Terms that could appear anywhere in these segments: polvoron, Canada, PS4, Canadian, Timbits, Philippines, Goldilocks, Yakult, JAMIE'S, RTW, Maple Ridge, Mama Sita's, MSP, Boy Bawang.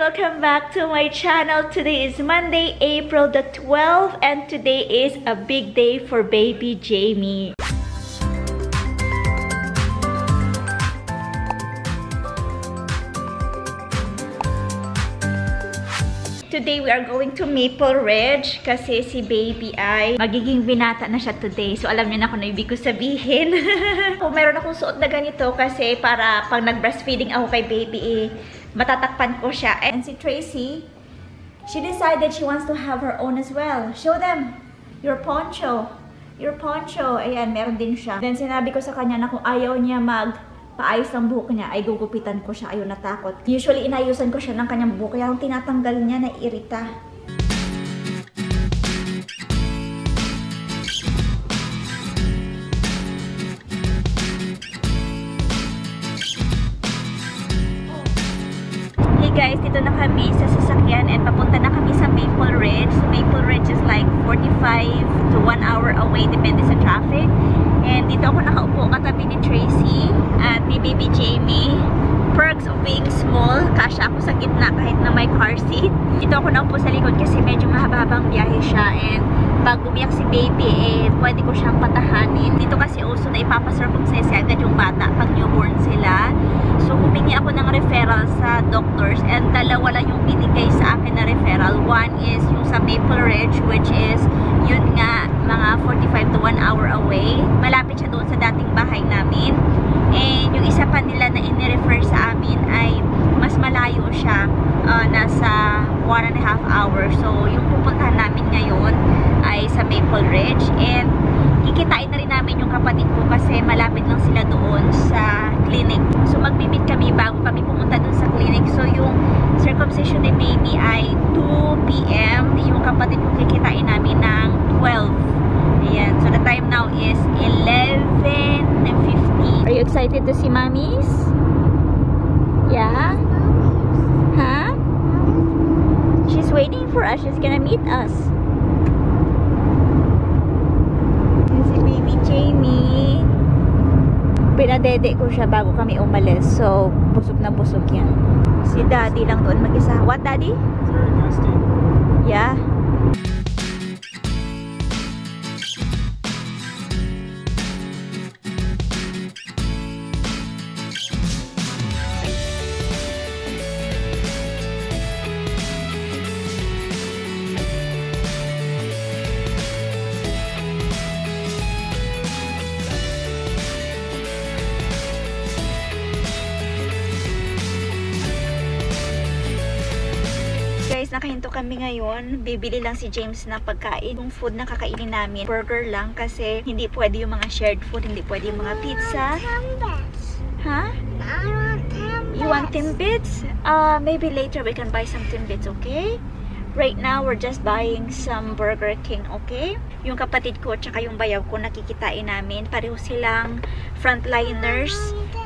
welcome back to my channel. Today is Monday, April the 12th, and today is a big day for baby Jamie. Today, we are going to Maple Ridge kasi si baby ay magiging binata na siya today. So, alam niyo na kung ano ibig ko sabihin. So, meron akong suot na ganito kasi para pag nag-breastfeeding ako kay baby, eh, matatakpan ko siya. And si Tracy, she decided she wants to have her own as well. Show them your poncho. Your poncho. Ayan, meron din siya. Then, sinabi ko sa kanya na kung ayaw niya paayos ng buhok niya, ay gugupitan ko siya. Ayun, natakot. Usually, inayusan ko siya ng kanyang buhok. Kaya yung tinatanggal niya, naiirita. Hey guys, dito na kami sa sasakyan and papunta na kami sa Maple Ridge. So, Maple Ridge is like 45 to 1 hour away, depende sa traffic. And dito ako nakaupo katabi ni Tracy at ni baby Jamie. Perks of being small, kasya ako sa gitna kahit na may car seat. Dito ako naupo sa likod kasi medyo mahaba-habang biyahe siya. And pag umiyak si baby, eh, pwede ko siyang patahanin. Dito kasi also na ipapasurprise agad yung bata pag newborn sila. So humingi ako ng referral sa doctors and dalawa lang yung binigay sa akin na referral. One is yung sa Maple Ridge, which is yun nga, mga 45 to 1 hour away. Malapit siya doon sa dating bahay namin. And yung isa pa nila na in-refer sa amin ay mas malayo siya. Nasa 1.5 hours. So, yung pupuntahan namin ngayon ay sa Maple Ridge. And kikitain na rin namin yung kapatid ko kasi malapit lang sila doon sa clinic. So, mag-meet kami bago kami pumunta doon sa clinic. So, yung circumcision ni baby ay 2 p.m. Yung kapatid ko kikitain namin ng 12. Ayan. So, the time now is 11:50. Are you excited to see mommies? Yeah? Huh? She's waiting for us. She's gonna meet us. This is baby Jamie. Pinadede ko siya bago kami umalis. So, busog na busog yan. Si daddy lang doon mag-isa. What, daddy? Very nasty. Yeah. Nakahinto kami ngayon. Bibili lang si James na pagkain. Yung food na kakainin namin, burger lang kasi hindi pwede yung mga shared food, hindi pwede yung mga pizza. Huh? You want Timbits? Maybe later we can buy some Timbits, okay? Right now, we're just buying some Burger King, okay? Yung kapatid ko, tsaka yung bayaw ko, nakikitain namin. Pareho silang frontliners.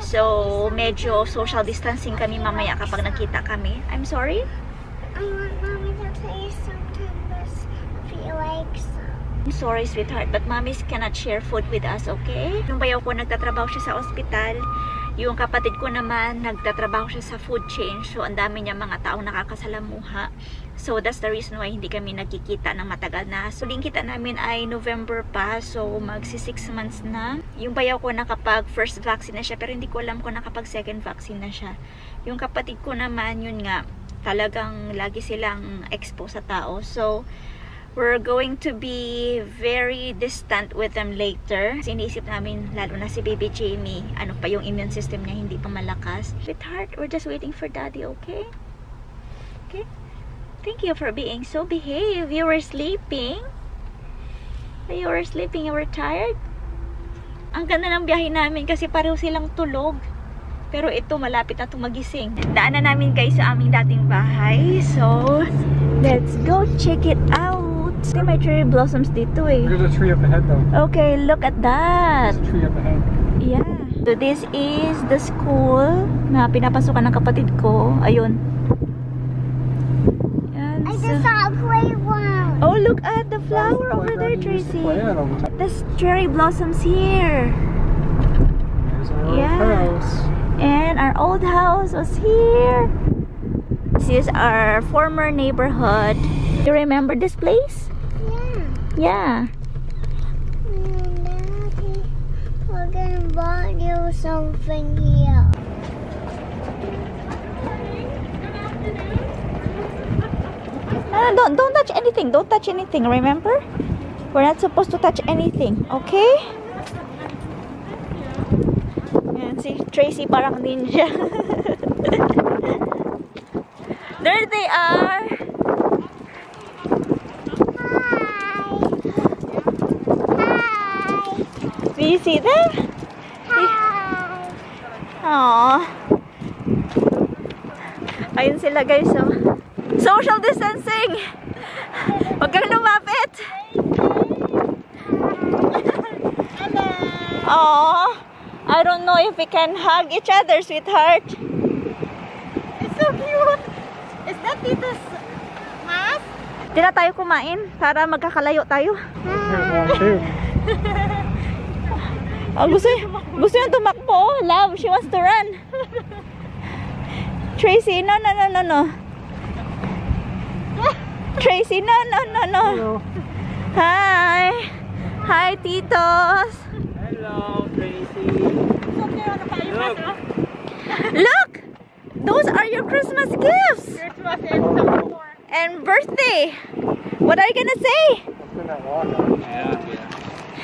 So, medyo social distancing kami mamaya kapag nakita kami. I'm sorry? I want mommy to play some Timbits if he likes them. I'm sorry, sweetheart, but mommies cannot share food with us, okay? Yung bayaw ko, nagtatrabaho siya sa ospital. Yung kapatid ko naman, nagtatrabaho siya sa food chain. So, ang dami niya mga taong nakakasalamuha. So, that's the reason why hindi kami nagkikita ng matagal na. So, huling kita namin ay November pa. So, magsi 6 months na. Yung bayaw ko nakapag first vaccine na siya. Pero hindi ko alam kung nakapag second vaccine na siya. Yung kapatid ko naman, yun nga, talagang lagi silang exposed sa tao. So, we're going to be very distant with them later. Kasi iniisip namin, lalo na si baby Jamie, ano pa yung immune system niya, hindi pa malakas. Sweetheart, we're just waiting for daddy, okay? Okay? Thank you for being so behave. You were sleeping. You were sleeping, you were tired. Ang ganda ng biyahe namin kasi pareho silang tulog. Pero ito, malapit na tumagising. Daan na namin kayo sa aming dating bahay. So, let's go check it out. Kasi may cherry blossoms dito eh. There's a tree up ahead though. Okay, look at that. There's a tree up ahead. Yeah. So, this is the school na pinapasukan ng kapatid ko. Ayun. And I just saw a playground. Oh, look at the flower over there, Tracy. There's cherry blossoms here. There's our house. And our old house was here. This is our former neighborhood. You remember this place? Yeah. Yeah. We're gonna bought you something here. No, don't touch anything. Don't touch anything. Remember, we're not supposed to touch anything. Okay? Yan, si Tracy parang ninja. There they are. Hi. Hi. Do you see them? Hi. Aww. Ayun sila guys. Oh. Social distancing. Huwag kang lumapit. Oh, I don't know if we can hug each other, sweetheart. It's so cute. Is that Tita's mask? Di na tayo kumain para magkakalayo tayo. Oh, gusto niya tumakbo. Love, she wants to run. Tracy, no, no, no, no, no. Tracy, no, no, no, no. Hello. Hi. Hi, Titos. Hello, Tracy. Look. Look. Those are your Christmas gifts. Christmas and birthday. What are you gonna say?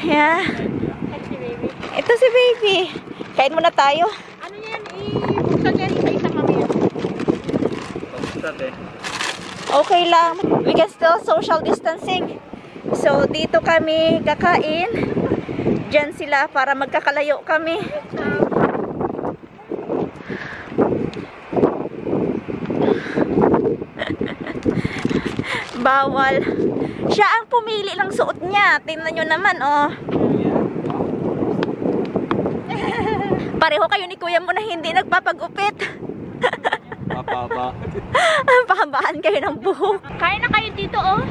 Yeah. Ito si baby. Kain muna tayo. Ano yan? Ibuksan yan isa-isa kami. Buksan eh. Okay lang. We can still social distancing. So, dito kami kakain. Diyan sila para magkakalayo kami. Bawal. Siya ang pumili ng suot niya. Tingnan nyo naman, oh. Pareho kayo ni Kuya mo na hindi nagpapagupit. Pahaba. Pahabaan kayo ng buhok. Kaya na kayo dito, oh.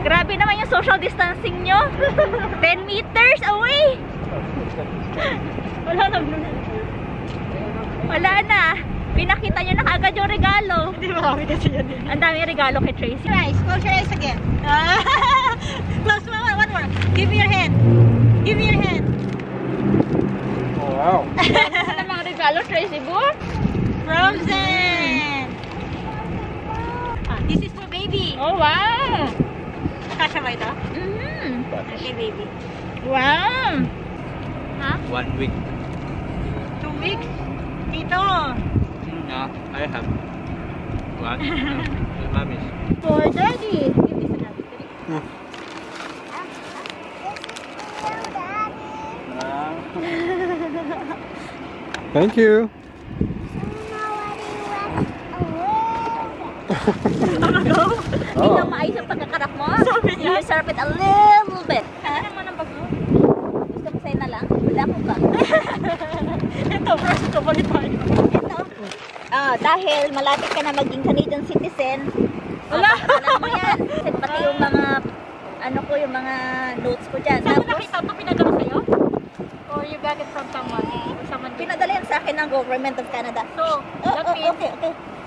Grabe naman yung social distancing nyo. 10 meters away. Wala na. Wala na. Pinakita nyo na agad yung regalo. Hindi makakita siya din. Ang daming regalo kay Tracy. Close your eyes again. Close one more. Give me your hand. Give me your hand. Oh, wow. Hello, Tracy Boor. Frozen. This is for baby. Oh, wow. Kasha ba ito? Okay, baby. Wow. Huh? 1 week. 2 weeks? Tito. Yeah, I have one. Mommy's. For daddy. Give this another three. Thank you. Hindi na maayos ang pagkakarap mo. You sharp it a little bit. Ano naman ang baglo? Gusto mo sa'yo na lang? Wala ko ba? Ito, brush ito. Balit tayo. Ito. Dahil malapit ka na maging Canadian citizen. Wala. Alam mo yan. Pati yung mga, ano ko, yung mga notes ko dyan. Saan mo nakita ito? Pinagawa sa'yo? Or you got it from someone? Pinadala yan sa akin ng government of Canada. So, that means, okay.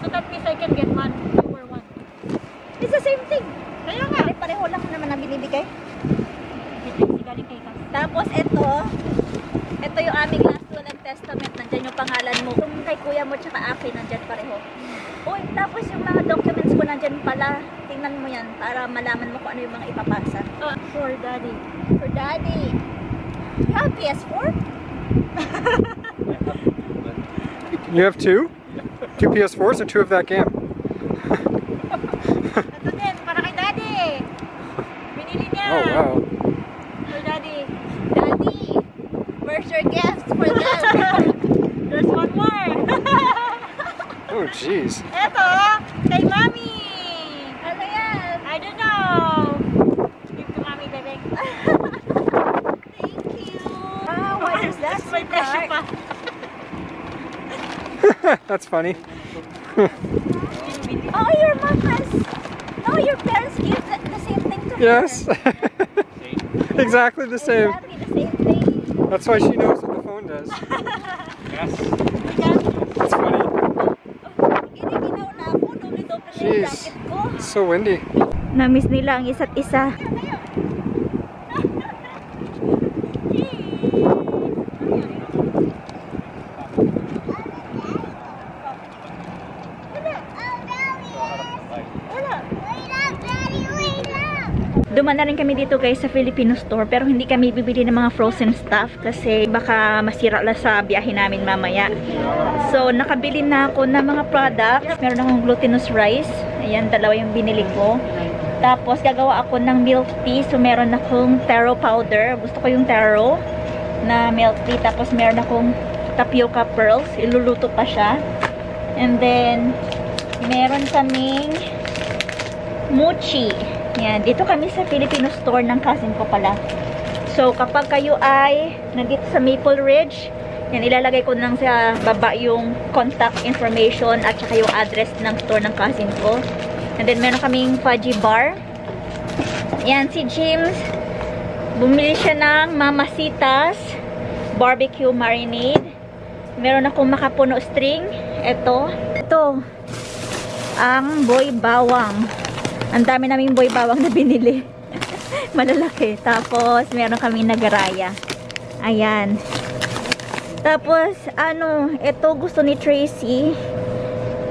So that means I can get one, two or one. It's the same thing. Kaya nga. Pareho lang naman ang binibigay. Tapos ito yung aming last will and testament. Nandyan yung pangalan mo. Yung kay kuya mo tsaka akin, nandyan pareho. Uy, tapos yung mga documents ko nandyan pala. Tingnan mo yan para malaman mo kung ano yung mga ipapasa. For daddy. For daddy. You have PS4? You have two? Two PS4s and two of that game. Ito din, para kay daddy. Binili niya. Oh, wow. For daddy. Daddy, where's your gifts for them? There's one more. Oh, jeez. Ito, kay mommy. Ano yan? I don't know. Give to mommy, baby. That's my pressure. That's funny. Oh, your muffins. Oh, your parents gave the same thing to her. Yes. Exactly the same. Exactly the same thing. That's why she knows what the phone does. Yes. That's so windy. Namiss nila ang isa't isa. Dumaan na rin kami dito guys sa Filipino store, pero hindi kami bibili ng mga frozen stuff kasi baka masira lang sa biyahe namin mamaya. So nakabili na ako ng mga products. Meron akong glutinous rice. Ayan, dalawa yung binili ko. Tapos gagawa ako ng milk tea. So meron akong taro powder. Gusto ko yung taro na milk tea. Tapos meron akong tapioca pearls. Iluluto pa siya. And then meron kaming mochi. Yan, dito kami sa Filipino store ng cousin ko pala. So, kapag kayo ay nandito sa Maple Ridge, yan, ilalagay ko lang sa baba yung contact information at saka yung address ng store ng cousin ko. And then, meron kaming fudgy bar. Yan, si James, bumili siya ng Mama Sita's barbecue marinade. Meron akong makapuno string. Ito. Ito. Ang boy bawang. Ang dami naming boy bawang na binili. Malalaki. Tapos, meron kami nagaraya. Ayan. Tapos, ano, ito gusto ni Tracy.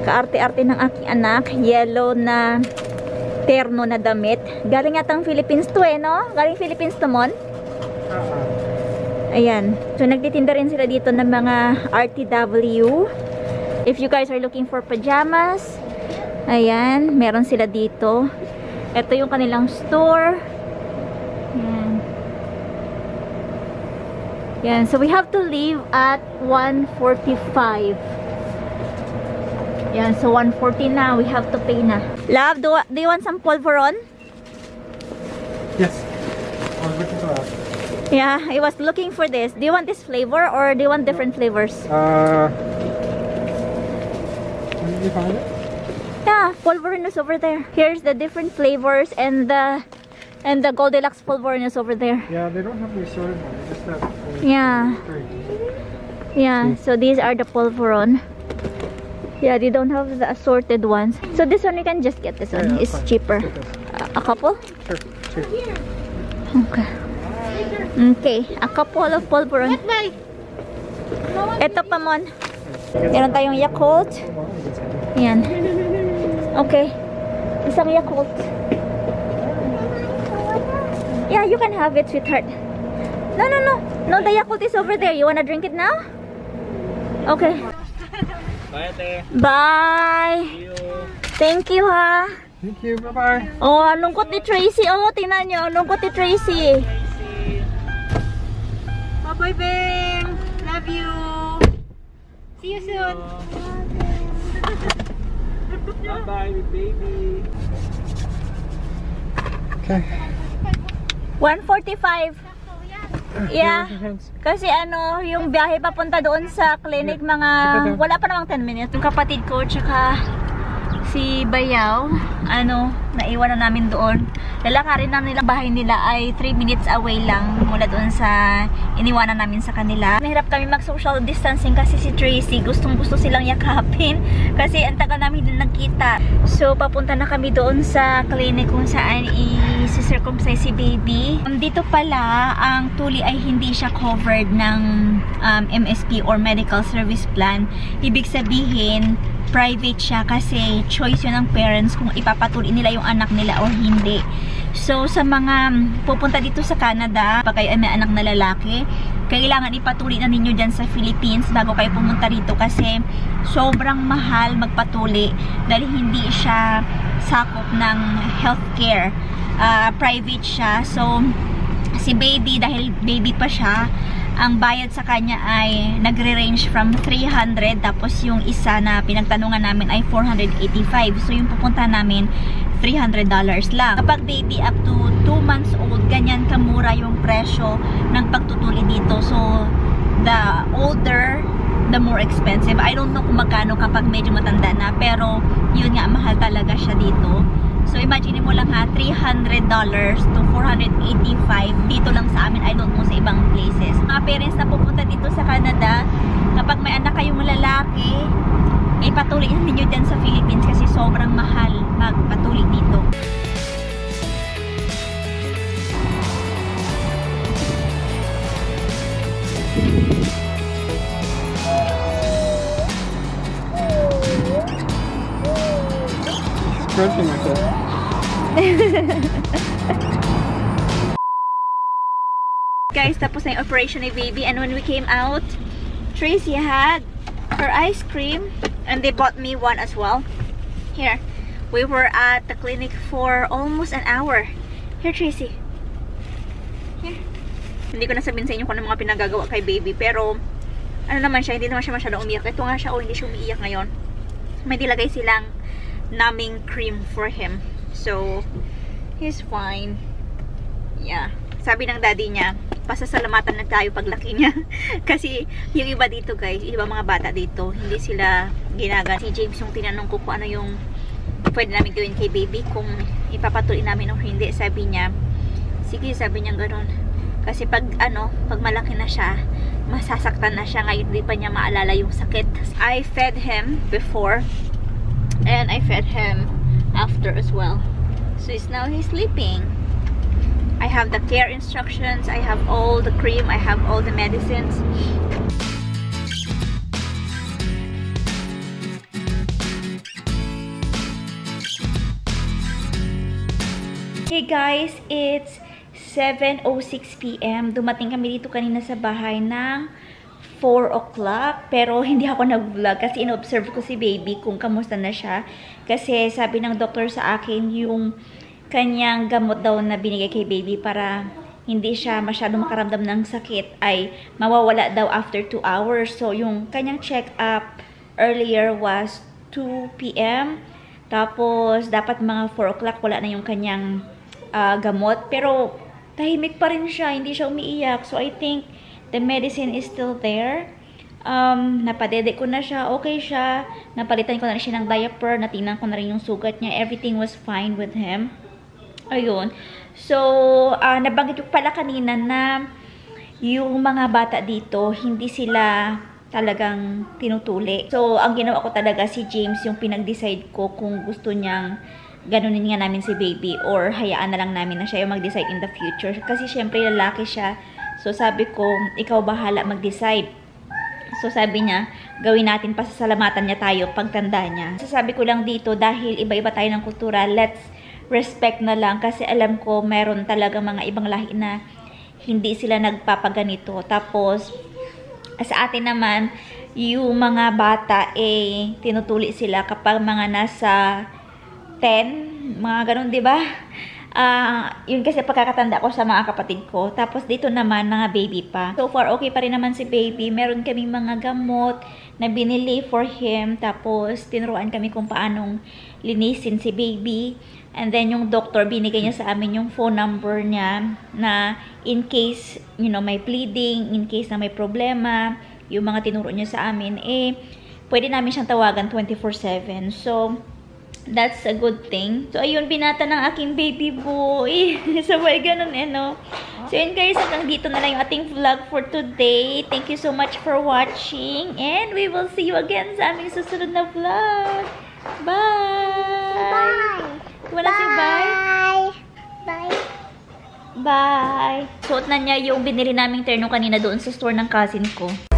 Kaarte-arte ng aking anak. Yellow na terno na damit. Galing atang Philippines to eh, no? Galing Philippines to mon? Ayan. So, nagtitinda rin sila dito ng mga RTW. If you guys are looking for pajamas, ayan, meron sila dito. Ito yung kanilang store. Ayan. Ayan, so we have to leave at 1:45. Ayan, so 1:40 na. We have to pay na. Love, do you want some polvoron? Yes. I was looking for that. Yeah, I was looking for this. Do you want this flavor or do you want different flavors? Did you find it? Yeah, polvoron is over there. Here's the different flavors and the Goldilocks polvoron is over there. Yeah, they don't have the assorted one. They just have yeah, so these are the polvoron. Yeah, they don't have the assorted ones. So this one you can just get. This one yeah, it's fine. Cheaper. A couple? Sure. Two. Okay. Okay, a couple of polvoron. Ito pa mon. Meron tayong Yakult. Yan. Okay. Isang Yakult. Yeah, you can have it, sweetheart. No, no, no. No, the Yakult is over there. You wanna drink it now? Okay. Bye, ate. Bye. Thank you, ha. Thank you. Bye-bye. Oh, ang lungkot ni Tracy. Oh, tingnan nyo. Ang lungkot ni Tracy. Bye-bye, Bing. Love you. See you soon. Bye bye, baby. Okay. 1:45. Yeah. Kasi ano, yung biyahe papunta doon sa clinic mga wala pa namang 10 minutes. Yung kapatid ko tsaka si Bayaw, ano, naiwan na namin doon. Lalakarin namin nila bahay nila ay 3 minutes away lang mula doon sa iniwanan namin sa kanila. Mahirap kami mag-social distancing kasi si Tracy gustong-gusto silang yakapin kasi ang tagal namin din nagkita. So, papunta na kami doon sa clinic kung saan i-circumcise si baby. Dito pala, ang tuli ay hindi siya covered ng MSP or medical service plan. Ibig sabihin, private siya kasi choice yun ng parents kung ipapatuloy nila yung anak nila o hindi. So, sa mga pupunta dito sa Canada, pag kayo ay may anak na lalaki, kailangan ipatuloy na ninyo dyan sa Philippines bago kayo pumunta rito kasi sobrang mahal magpatuloy dahil hindi siya sakop ng healthcare. Private siya. So, si baby, dahil baby pa siya, ang bayad sa kanya ay nagre-range from 300, tapos yung isa na pinagtanungan namin ay 485. So yung pupunta namin, $300 lang. Kapag baby up to 2 months old, ganyan kamura yung presyo ng pagtutuli dito. So the older, the more expensive. I don't know kung magkano kapag medyo matanda na, pero yun nga, mahal talaga siya dito. So, imagine mo lang ha, $300 to $485 dito lang sa amin. I don't know sa ibang places. Mga parents na pupunta dito sa Canada, kapag may anak kayong lalaki, ipatuloy ninyo dyan sa Philippines kasi sobrang mahal. magpatuloy dito. Scratching myself. Guys, tapos na yung operation ni baby, and when we came out, Tracy had her ice cream and they bought me one as well. Here, we were at the clinic for almost an hour. Here, Tracy. Here. Hindi ko na sabihin sa inyo kung ano mga pinagagawa kay baby, pero ano naman siya, hindi naman siya masyado umiyak. Ito nga siya, oh, hindi siya umiiyak ngayon. May dilagay silang numbing cream for him, so he's fine. Yeah, sabi ng daddy niya, pasasalamatan na tayo paglaki niya. Kasi yung iba dito guys, iba mga bata dito, hindi sila ginaga. Si James yung tinanong ko kung ano yung pwede namin gawin kay baby, kung ipapatuloy namin o hindi. Sabi niya, sige, sabi niya gano'n, kasi pag ano, pag malaki na siya, masasaktan na siya. Ngayon di pa niya maalala yung sakit. I fed him before and I fed him after as well, so it's now he's sleeping. I have the care instructions, I have all the cream, I have all the medicines. Hey guys, it's 7:06 p.m. Dumating kami dito kanina sa bahay ng 4 o'clock, pero hindi ako nag-vlog kasi in-observe ko si baby kung kamusta na siya. Kasi sabi ng doktor sa akin, yung kanyang gamot daw na binigay kay baby para hindi siya masyado makaramdam ng sakit ay mawawala daw after 2 hours. So yung kanyang check-up earlier was 2 p.m. Tapos dapat mga 4 o'clock wala na yung kanyang gamot, pero tahimik pa rin siya, hindi siya umiiyak. So I think the medicine is still there. Napadede ko na siya, okay siya. Napalitan ko na siya ng diaper, natingnan ko na rin yung sugat niya. Everything was fine with him. Ayun. So, nabanggit ko pala kanina na yung mga bata dito, hindi sila talagang tinutuli. So, ang ginawa ko talaga, si James yung pinag-decide ko kung gusto niyang ganunin nga namin si baby or hayaan na lang namin na siya yung mag-decide in the future. Kasi syempre lalaki siya. So sabi ko, ikaw bahala mag-decide. So sabi niya, gawin natin, pasasalamatan niya tayo pagtanda niya. So sabi ko lang dito, dahil iba-iba tayo ng kultura, let's respect na lang. Kasi alam ko, meron talaga mga ibang lahi na hindi sila nagpapaganito. Tapos, sa atin naman, yung mga bata, eh, tinutuli sila kapag mga nasa 10, mga ganun, diba? Yun kasi pagkakatanda ko sa mga kapatid ko. Tapos dito naman, mga baby pa. So far, okay pa rin naman si baby. Meron kaming mga gamot na binili for him. Tapos, tinuruan kami kung paanong linisin si baby. And then, yung doctor, binigay niya sa amin yung phone number niya na in case, you know, may bleeding, in case na may problema, yung mga tinuro niya sa amin, eh, pwede namin siyang tawagan 24/7. So, that's a good thing. So, ayun, binata ng aking baby boy. Sabay ganun, eh, no? So, yun guys, hanggang dito na lang yung ating vlog for today. Thank you so much for watching. And we will see you again sa aming susunod na vlog. Bye! Bye! Wala si bye! Bye! Bye! Suot na niya yung binili naming terno kanina doon sa store ng cousin ko.